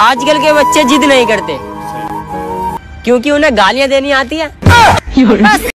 आजकल के बच्चे जिद नहीं करते क्योंकि उन्हें गालियां देनी आती है।